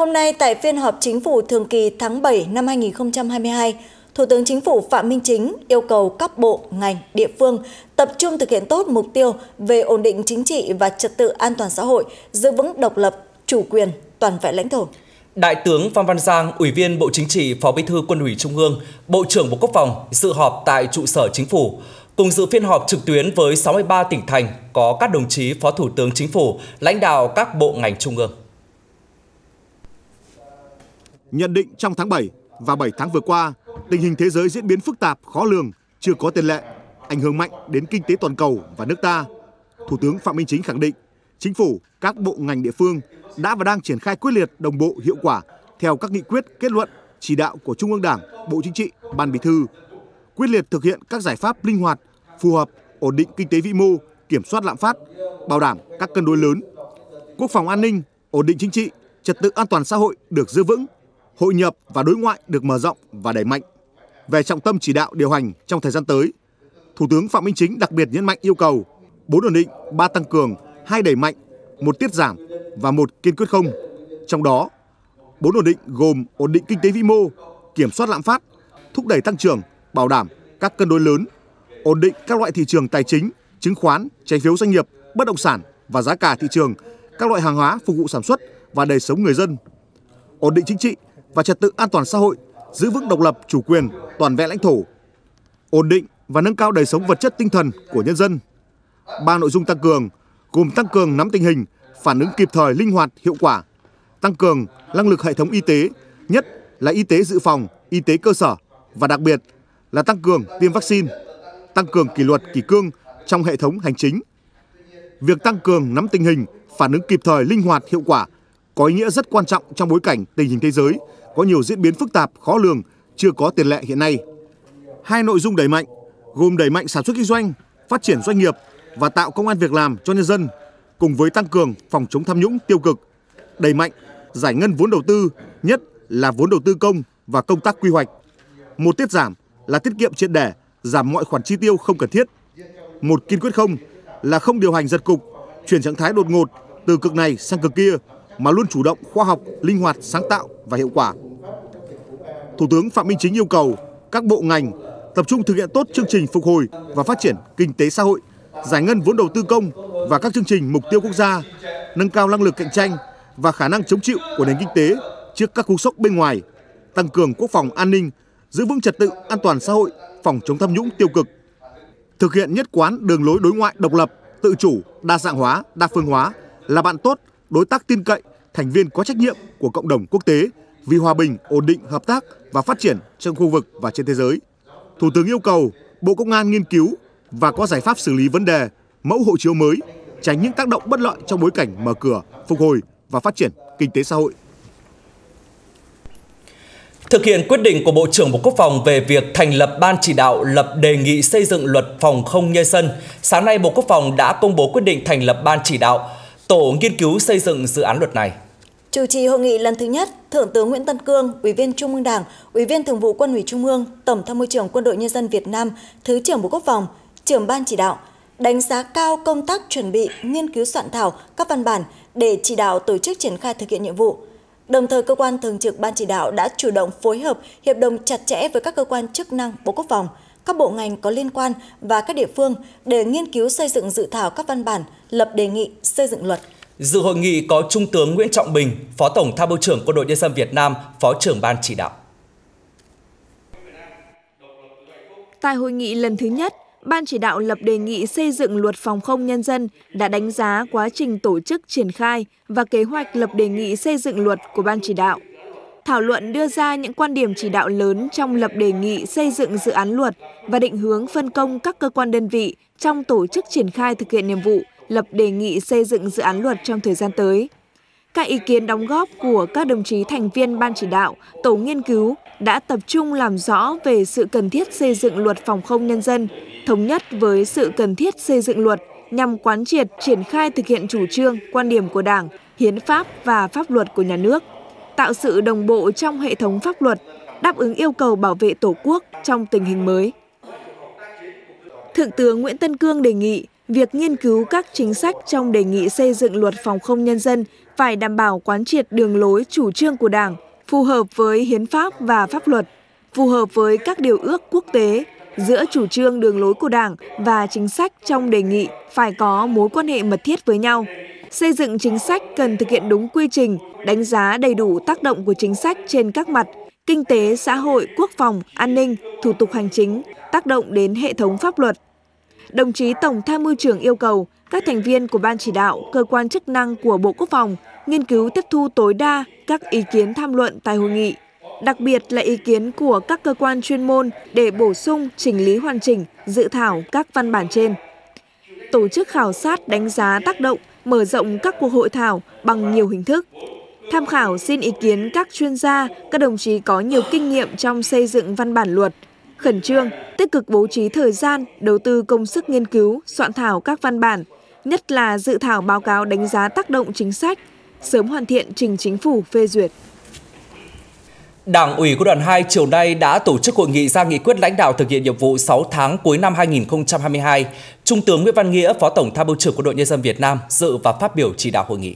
Hôm nay tại phiên họp chính phủ thường kỳ tháng 7 năm 2022, Thủ tướng Chính phủ Phạm Minh Chính yêu cầu các bộ, ngành, địa phương tập trung thực hiện tốt mục tiêu về ổn định chính trị và trật tự an toàn xã hội, giữ vững độc lập, chủ quyền, toàn vẹn lãnh thổ. Đại tướng Phan Văn Giang, Ủy viên Bộ Chính trị, Phó Bí thư Quân ủy Trung ương, Bộ trưởng Bộ Quốc phòng dự họp tại trụ sở Chính phủ. Cùng dự phiên họp trực tuyến với 63 tỉnh thành có các đồng chí Phó Thủ tướng Chính phủ, lãnh đạo các bộ ngành trung ương. Nhận định trong tháng 7 và 7 tháng vừa qua, tình hình thế giới diễn biến phức tạp, khó lường, chưa có tiền lệ, ảnh hưởng mạnh đến kinh tế toàn cầu và nước ta. Thủ tướng Phạm Minh Chính khẳng định, Chính phủ, các bộ ngành địa phương đã và đang triển khai quyết liệt, đồng bộ, hiệu quả theo các nghị quyết, kết luận, chỉ đạo của Trung ương Đảng, Bộ Chính trị, Ban Bí thư. Quyết liệt thực hiện các giải pháp linh hoạt, phù hợp, ổn định kinh tế vĩ mô, kiểm soát lạm phát, bảo đảm các cân đối lớn. Quốc phòng an ninh, ổn định chính trị, trật tự an toàn xã hội được giữ vững, hội nhập và đối ngoại được mở rộng và đẩy mạnh. Về trọng tâm chỉ đạo điều hành trong thời gian tới, Thủ tướng Phạm Minh Chính đặc biệt nhấn mạnh yêu cầu 4 ổn định, 3 tăng cường, 2 đẩy mạnh, 1 tiết giảm và 1 kiên quyết không. Trong đó, 4 ổn định gồm ổn định kinh tế vĩ mô, kiểm soát lạm phát, thúc đẩy tăng trưởng, bảo đảm các cân đối lớn, ổn định các loại thị trường tài chính, chứng khoán, trái phiếu doanh nghiệp, bất động sản và giá cả thị trường, các loại hàng hóa phục vụ sản xuất và đời sống người dân, ổn định chính trị và trật tự an toàn xã hội, giữ vững độc lập, chủ quyền, toàn vẹn lãnh thổ, ổn định và nâng cao đời sống vật chất tinh thần của nhân dân. 3 nội dung tăng cường gồm tăng cường nắm tình hình, phản ứng kịp thời, linh hoạt, hiệu quả, tăng cường năng lực hệ thống y tế, nhất là y tế dự phòng, y tế cơ sở và đặc biệt là tăng cường tiêm vaccine, tăng cường kỷ luật kỷ cương trong hệ thống hành chính. Việc tăng cường nắm tình hình, phản ứng kịp thời, linh hoạt, hiệu quả có ý nghĩa rất quan trọng trong bối cảnh tình hình thế giới có nhiều diễn biến phức tạp, khó lường, chưa có tiền lệ hiện nay. 2 nội dung đẩy mạnh gồm đẩy mạnh sản xuất kinh doanh, phát triển doanh nghiệp và tạo công an việc làm cho nhân dân, cùng với tăng cường phòng chống tham nhũng tiêu cực, đẩy mạnh giải ngân vốn đầu tư, nhất là vốn đầu tư công và công tác quy hoạch. 1 tiết giảm là tiết kiệm triệt để, giảm mọi khoản chi tiêu không cần thiết. 1 kiên quyết không là không điều hành giật cục, chuyển trạng thái đột ngột từ cực này sang cực kia mà luôn chủ động, khoa học, linh hoạt, sáng tạo và hiệu quả. Thủ tướng Phạm Minh Chính yêu cầu các bộ ngành tập trung thực hiện tốt chương trình phục hồi và phát triển kinh tế xã hội, giải ngân vốn đầu tư công và các chương trình mục tiêu quốc gia, nâng cao năng lực cạnh tranh và khả năng chống chịu của nền kinh tế trước các cú sốc bên ngoài, tăng cường quốc phòng an ninh, giữ vững trật tự an toàn xã hội, phòng chống tham nhũng tiêu cực, thực hiện nhất quán đường lối đối ngoại độc lập, tự chủ, đa dạng hóa, đa phương hóa, là bạn tốt, đối tác tin cậy, thành viên có trách nhiệm của cộng đồng quốc tế vì hòa bình, ổn định, hợp tác và phát triển trong khu vực và trên thế giới. Thủ tướng yêu cầu Bộ Công an nghiên cứu và có giải pháp xử lý vấn đề mẫu hộ chiếu mới, tránh những tác động bất lợi trong bối cảnh mở cửa, phục hồi và phát triển kinh tế xã hội. Thực hiện quyết định của Bộ trưởng Bộ Quốc phòng về việc thành lập Ban chỉ đạo lập đề nghị xây dựng luật phòng không nhân dân, sáng nay Bộ Quốc phòng đã công bố quyết định thành lập Ban chỉ đạo, tổ nghiên cứu xây dựng dự án luật này. Chủ trì hội nghị lần thứ nhất, Thượng tướng Nguyễn Tân Cương, Ủy viên Trung ương Đảng, Ủy viên Thường vụ Quân ủy Trung ương, Tổng tham mưu trưởng Quân đội Nhân dân Việt Nam, Thứ trưởng Bộ Quốc phòng, trưởng Ban chỉ đạo, đánh giá cao công tác chuẩn bị, nghiên cứu soạn thảo các văn bản để chỉ đạo tổ chức triển khai thực hiện nhiệm vụ. Đồng thời, cơ quan thường trực Ban chỉ đạo đã chủ động phối hợp, hiệp đồng chặt chẽ với các cơ quan chức năng Bộ Quốc phòng, các bộ ngành có liên quan và các địa phương để nghiên cứu xây dựng dự thảo các văn bản, lập đề nghị xây dựng luật. Dự hội nghị có Trung tướng Nguyễn Trọng Bình, Phó Tổng tham mưu trưởng Quân đội Nhân dân Việt Nam, Phó trưởng Ban chỉ đạo. Tại hội nghị lần thứ nhất, Ban chỉ đạo lập đề nghị xây dựng luật phòng không nhân dân đã đánh giá quá trình tổ chức triển khai và kế hoạch lập đề nghị xây dựng luật của Ban chỉ đạo. Thảo luận đưa ra những quan điểm chỉ đạo lớn trong lập đề nghị xây dựng dự án luật và định hướng phân công các cơ quan đơn vị trong tổ chức triển khai thực hiện nhiệm vụ lập đề nghị xây dựng dự án luật trong thời gian tới. Các ý kiến đóng góp của các đồng chí thành viên Ban chỉ đạo, tổ nghiên cứu đã tập trung làm rõ về sự cần thiết xây dựng luật phòng không nhân dân, thống nhất với sự cần thiết xây dựng luật nhằm quán triệt triển khai thực hiện chủ trương, quan điểm của Đảng, hiến pháp và pháp luật của nhà nước, tạo sự đồng bộ trong hệ thống pháp luật, đáp ứng yêu cầu bảo vệ Tổ quốc trong tình hình mới. Thượng tướng Nguyễn Tân Cương đề nghị việc nghiên cứu các chính sách trong đề nghị xây dựng luật phòng không nhân dân phải đảm bảo quán triệt đường lối chủ trương của Đảng, phù hợp với hiến pháp và pháp luật, phù hợp với các điều ước quốc tế. Giữa chủ trương đường lối của Đảng và chính sách trong đề nghị phải có mối quan hệ mật thiết với nhau. Xây dựng chính sách cần thực hiện đúng quy trình, đánh giá đầy đủ tác động của chính sách trên các mặt, kinh tế, xã hội, quốc phòng, an ninh, thủ tục hành chính, tác động đến hệ thống pháp luật. Đồng chí Tổng Tham mưu trưởng yêu cầu các thành viên của Ban chỉ đạo, cơ quan chức năng của Bộ Quốc phòng nghiên cứu tiếp thu tối đa các ý kiến tham luận tại hội nghị, đặc biệt là ý kiến của các cơ quan chuyên môn để bổ sung, chỉnh lý hoàn chỉnh, dự thảo các văn bản trên. Tổ chức khảo sát đánh giá tác động, mở rộng các cuộc hội thảo bằng nhiều hình thức. Tham khảo xin ý kiến các chuyên gia, các đồng chí có nhiều kinh nghiệm trong xây dựng văn bản luật. Khẩn trương, tích cực bố trí thời gian, đầu tư công sức nghiên cứu, soạn thảo các văn bản, nhất là dự thảo báo cáo đánh giá tác động chính sách, sớm hoàn thiện trình Chính phủ phê duyệt. Đảng ủy Quân đoàn 2 chiều nay đã tổ chức hội nghị ra nghị quyết lãnh đạo thực hiện nhiệm vụ 6 tháng cuối năm 2022. Trung tướng Nguyễn Văn Nghĩa, Phó Tổng Tham mưu trưởng Quân đội Nhân dân Việt Nam dự và phát biểu chỉ đạo hội nghị.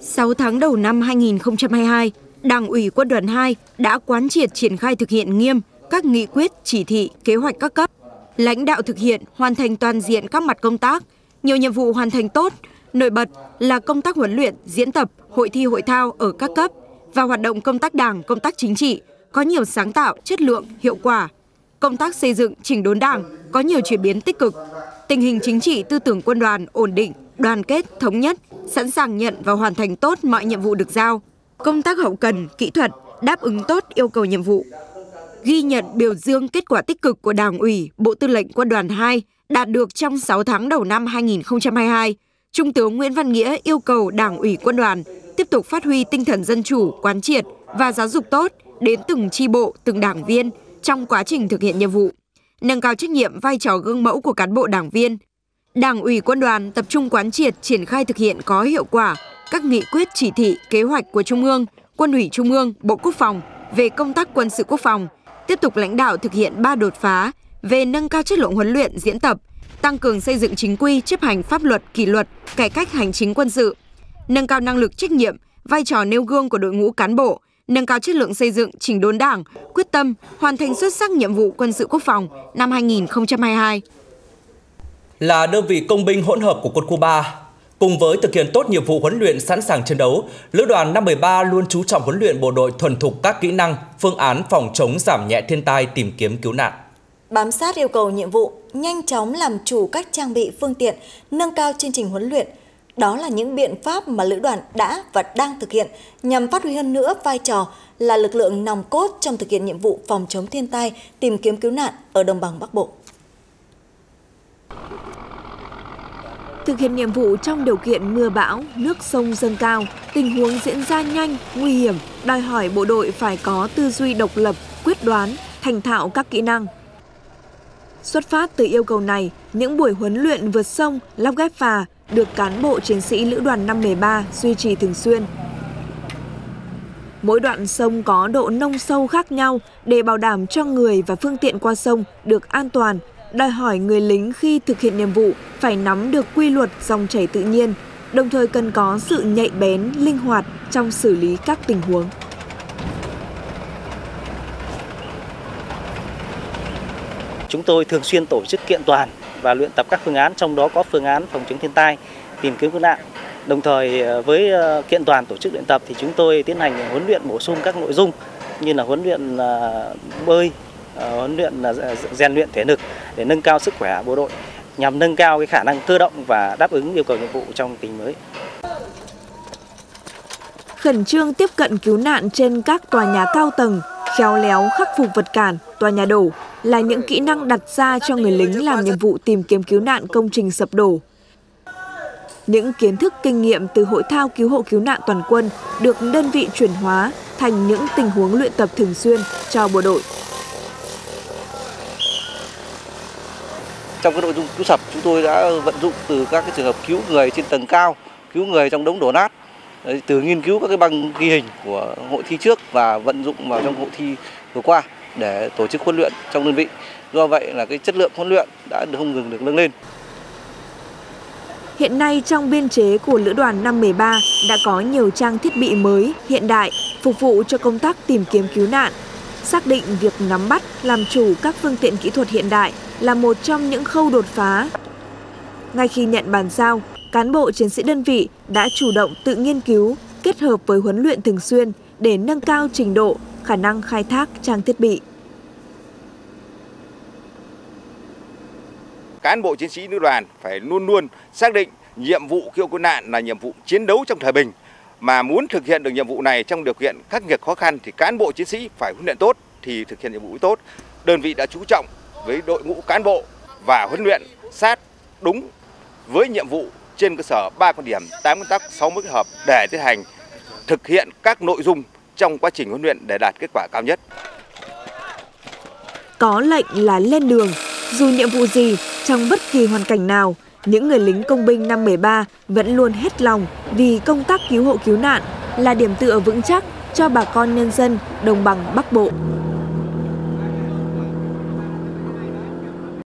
6 tháng đầu năm 2022, Đảng ủy Quân đoàn 2 đã quán triệt triển khai thực hiện nghiêm các nghị quyết, chỉ thị, kế hoạch các cấp, lãnh đạo thực hiện hoàn thành toàn diện các mặt công tác, nhiều nhiệm vụ hoàn thành tốt. Nổi bật là công tác huấn luyện, diễn tập, hội thi hội thao ở các cấp và hoạt động công tác Đảng, công tác chính trị có nhiều sáng tạo, chất lượng, hiệu quả. Công tác xây dựng, chỉnh đốn Đảng có nhiều chuyển biến tích cực. Tình hình chính trị, tư tưởng quân đoàn ổn định, đoàn kết, thống nhất, sẵn sàng nhận và hoàn thành tốt mọi nhiệm vụ được giao. Công tác hậu cần, kỹ thuật đáp ứng tốt yêu cầu nhiệm vụ. Ghi nhận biểu dương kết quả tích cực của Đảng ủy, Bộ Tư lệnh Quân đoàn 2 đạt được trong 6 tháng đầu năm 2022. Trung tướng Nguyễn Văn Nghĩa yêu cầu Đảng ủy Quân đoàn tiếp tục phát huy tinh thần dân chủ, quán triệt và giáo dục tốt đến từng chi bộ, từng đảng viên trong quá trình thực hiện nhiệm vụ, nâng cao trách nhiệm vai trò gương mẫu của cán bộ đảng viên. Đảng ủy Quân đoàn tập trung quán triệt triển khai thực hiện có hiệu quả các nghị quyết, chỉ thị, kế hoạch của Trung ương, Quân ủy Trung ương, Bộ Quốc phòng về công tác quân sự quốc phòng, tiếp tục lãnh đạo thực hiện 3 đột phá về nâng cao chất lượng huấn luyện, diễn tập, tăng cường xây dựng chính quy, chấp hành pháp luật, kỷ luật, cải cách hành chính quân sự, nâng cao năng lực, trách nhiệm, vai trò nêu gương của đội ngũ cán bộ, nâng cao chất lượng xây dựng, chỉnh đốn Đảng, quyết tâm hoàn thành xuất sắc nhiệm vụ quân sự quốc phòng năm 2022. Là đơn vị công binh hỗn hợp của Quân khu 3, cùng với thực hiện tốt nhiệm vụ huấn luyện sẵn sàng chiến đấu, Lữ đoàn 513 luôn chú trọng huấn luyện bộ đội thuần thục các kỹ năng, phương án phòng chống giảm nhẹ thiên tai, tìm kiếm cứu nạn. Bám sát yêu cầu nhiệm vụ, nhanh chóng làm chủ các trang bị phương tiện, nâng cao chương trình huấn luyện. Đó là những biện pháp mà Lữ đoàn đã và đang thực hiện nhằm phát huy hơn nữa vai trò là lực lượng nòng cốt trong thực hiện nhiệm vụ phòng chống thiên tai, tìm kiếm cứu nạn ở đồng bằng Bắc Bộ. Thực hiện nhiệm vụ trong điều kiện mưa bão, nước sông dâng cao, tình huống diễn ra nhanh, nguy hiểm, đòi hỏi bộ đội phải có tư duy độc lập, quyết đoán, thành thạo các kỹ năng. Xuất phát từ yêu cầu này, những buổi huấn luyện vượt sông, lắp ghép phà được cán bộ chiến sĩ Lữ đoàn 513 duy trì thường xuyên. Mỗi đoạn sông có độ nông sâu khác nhau để bảo đảm cho người và phương tiện qua sông được an toàn, đòi hỏi người lính khi thực hiện nhiệm vụ phải nắm được quy luật dòng chảy tự nhiên, đồng thời cần có sự nhạy bén, linh hoạt trong xử lý các tình huống. Chúng tôi thường xuyên tổ chức kiện toàn và luyện tập các phương án, trong đó có phương án phòng chống thiên tai, tìm kiếm cứu nạn. Đồng thời với kiện toàn tổ chức luyện tập thì chúng tôi tiến hành huấn luyện bổ sung các nội dung như là huấn luyện bơi, huấn luyện rèn luyện thể lực để nâng cao sức khỏe bộ đội, nhằm nâng cao cái khả năng cơ động và đáp ứng yêu cầu nhiệm vụ trong tình mới. Khẩn trương tiếp cận cứu nạn trên các tòa nhà cao tầng, khéo léo khắc phục vật cản, tòa nhà đổ là những kỹ năng đặt ra cho người lính làm nhiệm vụ tìm kiếm cứu nạn công trình sập đổ. Những kiến thức kinh nghiệm từ hội thao cứu hộ cứu nạn toàn quân được đơn vị chuyển hóa thành những tình huống luyện tập thường xuyên cho bộ đội. Trong các nội dung cứu sập, chúng tôi đã vận dụng từ các trường hợp cứu người trên tầng cao, cứu người trong đống đổ nát, từ nghiên cứu các cái băng ghi hình của hội thi trước và vận dụng vào trong hội thi vừa qua để tổ chức huấn luyện trong đơn vị. Do vậy là cái chất lượng huấn luyện đã không ngừng được nâng lên. Hiện nay trong biên chế của Lữ đoàn 513 đã có nhiều trang thiết bị mới, hiện đại, phục vụ cho công tác tìm kiếm cứu nạn. Xác định việc nắm bắt, làm chủ các phương tiện kỹ thuật hiện đại là một trong những khâu đột phá. Ngay khi nhận bàn giao, cán bộ chiến sĩ đơn vị đã chủ động tự nghiên cứu, kết hợp với huấn luyện thường xuyên để nâng cao trình độ, khả năng khai thác trang thiết bị. Cán bộ chiến sĩ lữ đoàn phải luôn luôn xác định nhiệm vụ cứu nạn là nhiệm vụ chiến đấu trong thời bình. Mà muốn thực hiện được nhiệm vụ này trong điều kiện khắc nghiệt khó khăn thì cán bộ chiến sĩ phải huấn luyện tốt thì thực hiện nhiệm vụ tốt. Đơn vị đã chú trọng với đội ngũ cán bộ và huấn luyện sát đúng với nhiệm vụ trên cơ sở 3 quan điểm, 8 nguyên tắc, 60 hợp để tiến hành thực hiện các nội dung trong quá trình huấn luyện để đạt kết quả cao nhất. Có lệnh là lên đường, dù nhiệm vụ gì, trong bất kỳ hoàn cảnh nào, những người lính công binh 513 vẫn luôn hết lòng vì công tác cứu hộ cứu nạn là điểm tựa vững chắc cho bà con nhân dân đồng bằng Bắc Bộ.